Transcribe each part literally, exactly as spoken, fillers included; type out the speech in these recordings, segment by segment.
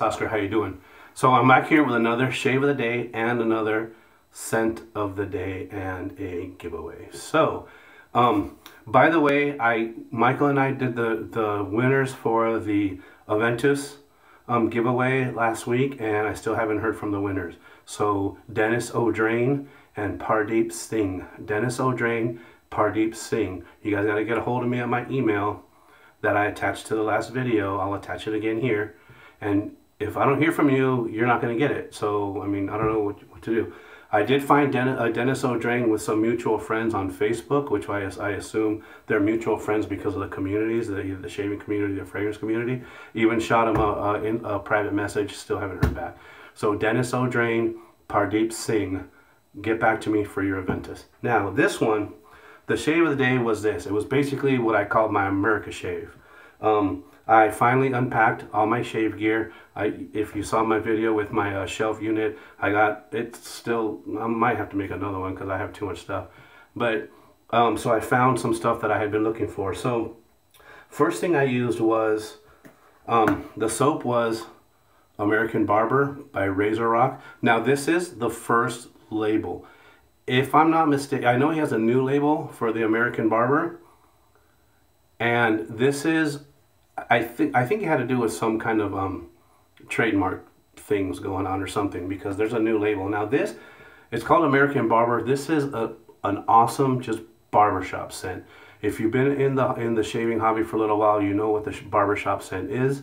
Oscar, how you doing? So I'm back here with another shave of the day and another scent of the day and a giveaway. So, um, by the way, I Michael and I did the the winners for the Aventus um, giveaway last week, and I still haven't heard from the winners. So Dennis O'Drain and Pardeep Singh. Dennis O'Drain, Pardeep Singh. You guys got to get a hold of me at my email that I attached to the last video. I'll attach it again here. And if I don't hear from you, you're not going to get it. So, I mean, I don't know what, what to do. I did find Den uh, Dennis O'Drain with some mutual friends on Facebook, which I, I assume they're mutual friends because of the communities, the, the shaving community, the fragrance community. Even shot him a, a, in a private message, still haven't heard back. So Dennis O'Drain, Pardeep Singh, get back to me for your Aventus. Now, this one, the shave of the day was this. It was basically what I called my America shave. Um, I finally unpacked all my shave gear. I, if you saw my video with my uh, shelf unit, I got, it's still, I might have to make another one because I have too much stuff. But, um, so I found some stuff that I had been looking for. So, first thing I used was, um, the soap was American Barber by Razorock. Now, this is the first label. If I'm not mistaken, I know he has a new label for the American Barber. And this is, I think I think it had to do with some kind of um, trademark things going on or something, because there's a new label. Now this, it's called American Barber. This is a, an awesome just barbershop scent. If you've been in the in the shaving hobby for a little while, you know what the barbershop scent is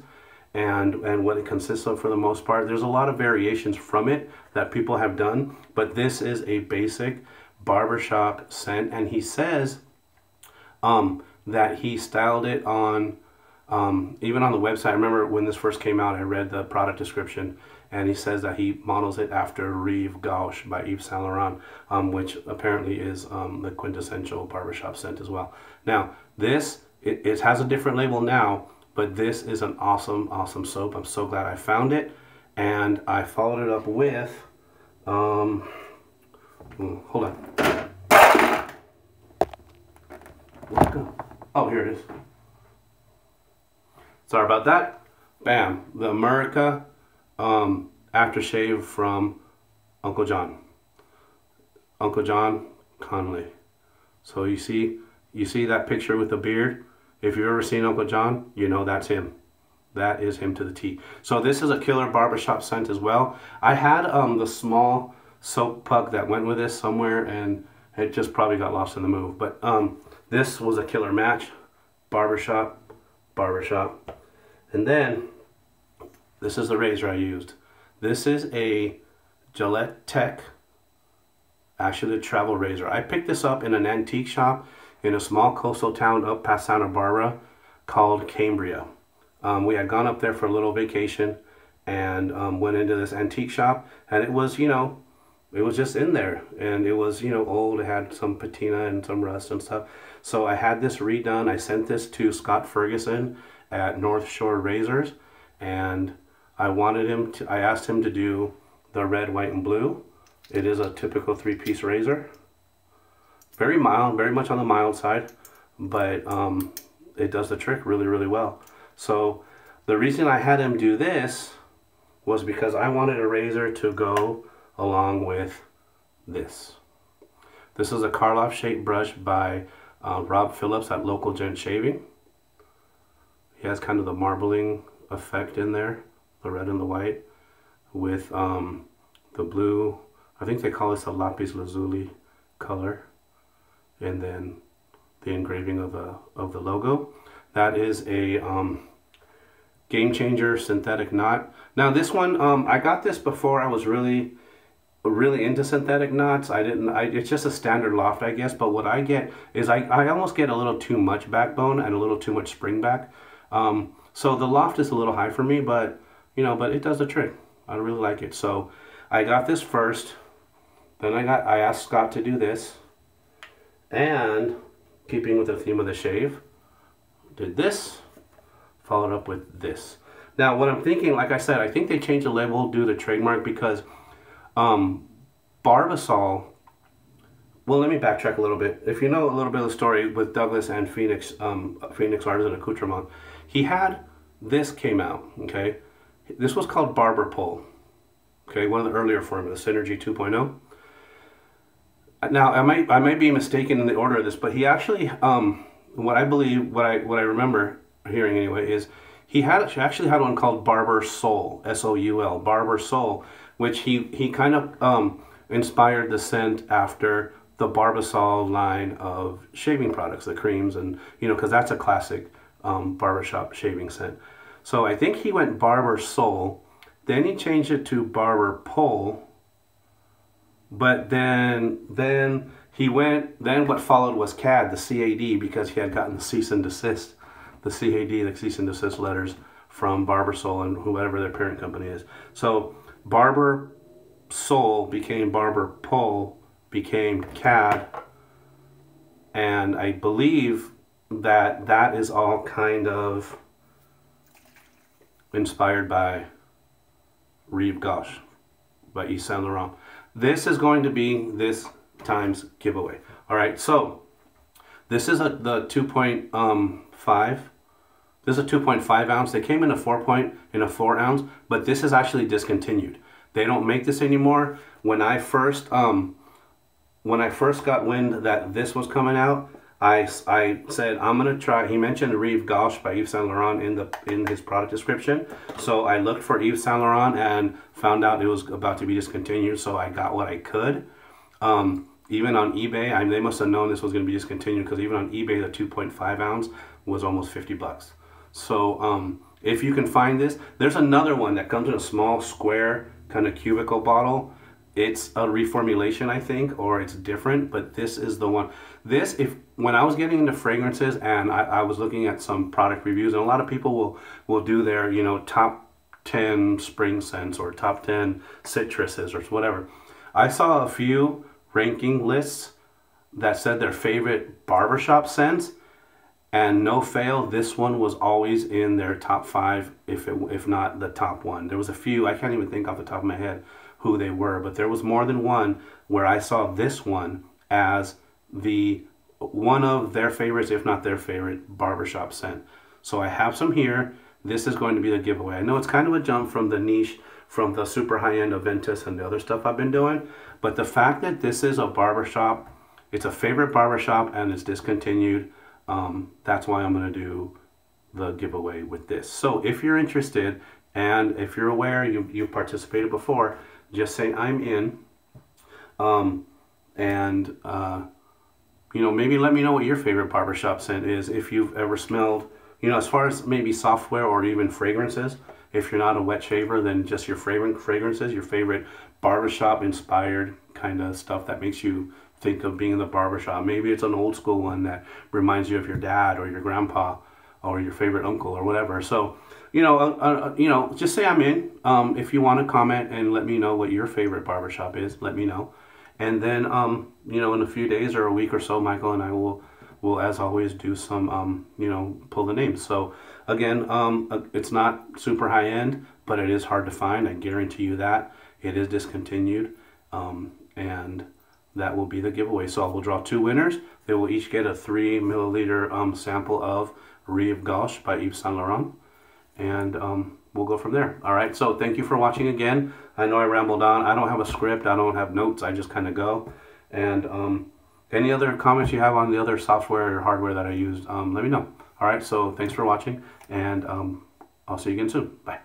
and, and what it consists of for the most part. There's a lot of variations from it that people have done, but this is a basic barbershop scent. And he says um, that he styled it on... Um, even on the website, I remember when this first came out, I read the product description, and he says that he models it after Rive Gauche by Yves Saint Laurent, um, which apparently is um, the quintessential barbershop scent as well. Now, this, it, it has a different label now, but this is an awesome, awesome soap. I'm so glad I found it, and I followed it up with, um, hold on. Oh, here it is. Sorry about that. Bam. The America um, aftershave from Uncle John. Uncle John Conley. So you see, you see that picture with the beard? If you've ever seen Uncle John, you know that's him. That is him to the T. So this is a killer barbershop scent as well. I had um, the small soap puck that went with this somewhere, and it just probably got lost in the move. But um, this was a killer match. Barbershop. Barbershop. And then this is the razor I used. This is a Gillette Tech, actually a travel razor. I picked this up in an antique shop in a small coastal town up past Santa Barbara called Cambria. Um, we had gone up there for a little vacation and um, went into this antique shop, and it was, you know, it was just in there, and it was, you know, old. It had some patina and some rust and stuff. So I had this redone. I sent this to Scott Ferguson at North Shore Razors, and I wanted him to, I asked him to do the red, white, and blue. It is a typical three-piece razor. Very mild, very much on the mild side, but um, it does the trick really, really well. So the reason I had him do this was because I wanted a razor to go along with this. This is a Karloff shaped brush by uh, Rob Phillips at Local Gent Shaving. He has kind of the marbling effect in there, the red and the white, with um, the blue. I think they call this a lapis lazuli color, and then the engraving of the of the logo. That is a um, Game Changer synthetic knot. Now this one, um, I got this before I was really really into synthetic knots. I didn't, I, it's just a standard loft, I guess, but what I get is I, I almost get a little too much backbone and a little too much spring back. Um, so the loft is a little high for me, but you know, but it does the trick. I really like it. So I got this first, then I got, I asked Scott to do this, and keeping with the theme of the shave, did this, followed up with this. Now what I'm thinking, like I said, I think they changed the label due to trademark, because Um, Barbasol, well, let me backtrack a little bit. If you know a little bit of the story with Douglas and Phoenix, um, Phoenix Artisan Accoutrement, he had, this came out, okay? This was called Barber Pole. Okay, one of the earlier formulas, Synergy two point oh. Now, I might I might be mistaken in the order of this, but he actually, um, what I believe, what I what I remember hearing anyway, is he had he actually had one called Barbasol, S O U L, Barbasol, which he he kind of um, inspired the scent after the Barbasol line of shaving products, the creams, and you know, because that's a classic um, barbershop shaving scent. So I think he went Barbasol. Then he changed it to Barber Pole, but then then he went, then what followed was C A D, the C A D, because he had gotten the cease and desist, the C A D, the cease and desist letters from Barbasol and whoever their parent company is. So Barbasol became Barber Pole, became C A D, and I believe that that is all kind of inspired by Rive Gauche by Yves Saint Laurent. This is going to be this time's giveaway. All right, so this is a the two point five. Um, this is a two point five ounce. They came in a four point in a four ounce, but this is actually discontinued. They don't make this anymore. When I first um, when I first got wind that this was coming out, I I said I'm gonna try. He mentioned Rive Gauche by Yves Saint Laurent in the in his product description, so I looked for Yves Saint Laurent and found out it was about to be discontinued. So I got what I could. Um, even on eBay, I mean, they must have known this was gonna be discontinued because even on eBay, the two point five ounce was almost fifty bucks. So um, if you can find this, there's another one that comes in a small square kind of cubicle bottle. It's a reformulation, I think, or it's different, but this is the one. This, if when I was getting into fragrances and I, I was looking at some product reviews, and a lot of people will, will do their, you know, top ten spring scents or top ten citruses or whatever. I saw a few ranking lists that said their favorite barbershop scents, and no fail, this one was always in their top five, if, it, if not the top one. There was a few, I can't even think off the top of my head who they were, but there was more than one where I saw this one as the one of their favorites, if not their favorite barbershop scent. So I have some here. This is going to be the giveaway. I know it's kind of a jump from the niche, from the super high end of Ventus and the other stuff I've been doing, but the fact that this is a barbershop, it's a favorite barbershop and it's discontinued, um, that's why I'm going to do the giveaway with this. So if you're interested and if you're aware you, you've participated before, just say I'm in, um, and uh, you know, maybe let me know what your favorite barbershop scent is if you've ever smelled, you know, as far as maybe software or even fragrances. If you're not a wet shaver, then just your fragrant fragrances, your favorite barbershop inspired kind of stuff that makes you think of being in the barbershop. Maybe it's an old school one that reminds you of your dad or your grandpa or your favorite uncle or whatever. So, you know, uh, uh, you know, just say I'm in. Um, if you want to comment and let me know what your favorite barbershop is, let me know. And then, um, you know, in a few days or a week or so, Michael and I will, will as always, do some, um, you know, pull the names. So again, um, it's not super high end, but it is hard to find. I guarantee you that. It is discontinued, um, and that will be the giveaway. So I will draw two winners. They will each get a three milliliter um, sample of Rive Gauche by Yves Saint Laurent, and um, we'll go from there. All right, so thank you for watching again. I know I rambled on. I don't have a script. I don't have notes. I just kind of go. And um, any other comments you have on the other software or hardware that I used, um, let me know. All right, so thanks for watching, and um, I'll see you again soon. Bye.